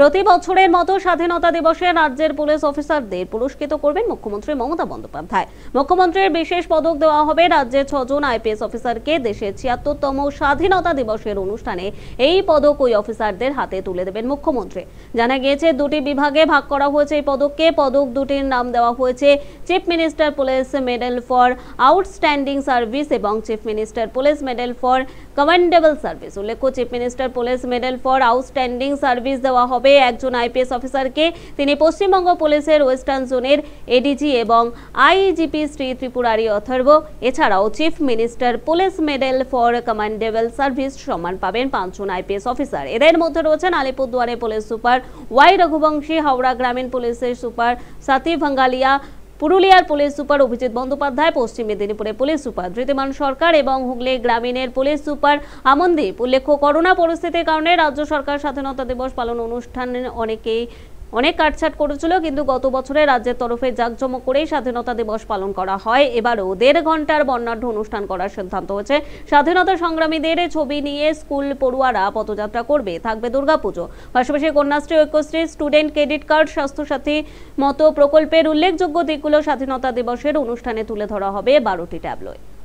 প্রতি বছরের মতো স্বাধীনতা দিবসে রাজ্যের পুলিশ অফিসারদের পুরস্কৃত করবেন মুখ্যমন্ত্রী মমতা বন্দ্যোপাধ্যায়। মুখ্যমন্ত্রীর বিশেষ পদক দেওয়া হবে রাজ্যের ৬ জন আইপিএস অফিসারকে। দেশের ৭৬তম স্বাধীনতা দিবসের অনুষ্ঠানে এই পদক ওই অফিসারদের হাতে তুলে দেবেন মুখ্যমন্ত্রী। জানা গিয়েছে দুটি বিভাগে ভাগ করা হয়েছে এই পদককে। পদক দুটির নাম দেওয়া হয়েছে chief minister police medal for outstanding service এবং chief minister police medal for commendable service. উল্লেখ্য, chief minister police medal for outstanding service দেওয়া হবে একজন আইপিএস অফিসারকে। তিনি পশ্চিমবঙ্গ পুলিশের ওয়েস্টার্ন জোনের এডিজি এবং আইজিপি শ্রী ত্রিপুরারী অথর্ব। এছাড়াও chief minister police medal for commendable service সম্মান পাবেন 5 জন আইপিএস অফিসার। এদের মধ্যে রয়েছেন আলিপুরদুয়ারে police super Y Raghuvanshi, Howrah গ্রামীণ পুলিশের সুপার সাথী ভাঙ্গালিয়া, পুরুলিয়ার পুলিশ সুপার অভিজিৎ বন্দ্যোপাধ্যায়, পশ্চিম মেদিনীপুরের পুলিশ সুপার ধৃতিমান সরকার এবং হুগলি গ্রামীণের পুলিশ সুপার আমনদীপ। উল্লেখ্য, করোনা পরিস্থিতির কারণে রাজ্য সরকার স্বাধীনতা দিবস পালন অনুষ্ঠানে অনেক কাটছাট করেছিল, কিন্তু গত বছরে রাজ্যের তরফে জাঁকজমক করেই স্বাধীনতা দিবস পালন করা হয়। এবারও 1.5 ঘণ্টার বর্ণাঢ্য অনুষ্ঠান করার সিদ্ধান্ত হয়েছে। স্বাধীনতা সংগ্রামীদের ছবি নিয়ে স্কুল পড়ুয়ারা পদযাত্রা করবে। থাকবে দুর্গাপুজো, পাশাপাশি Kanyashree, Aikyashree, student credit card, Swasthya Sathi মতো প্রকল্পের উল্লেখযোগ্য দিকগুলো স্বাধীনতা দিবসের অনুষ্ঠানে তুলে ধরা হবে 12টি ট্যাবলোয়।